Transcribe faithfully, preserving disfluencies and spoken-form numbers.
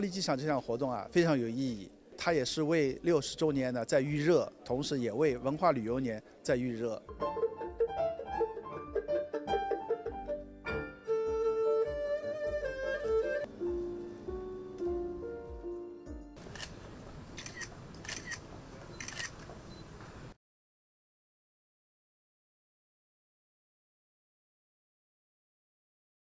巴黎机场这项活动啊非常有意义，它也是为六十周年呢在预热，同时也为文化旅游年在预热。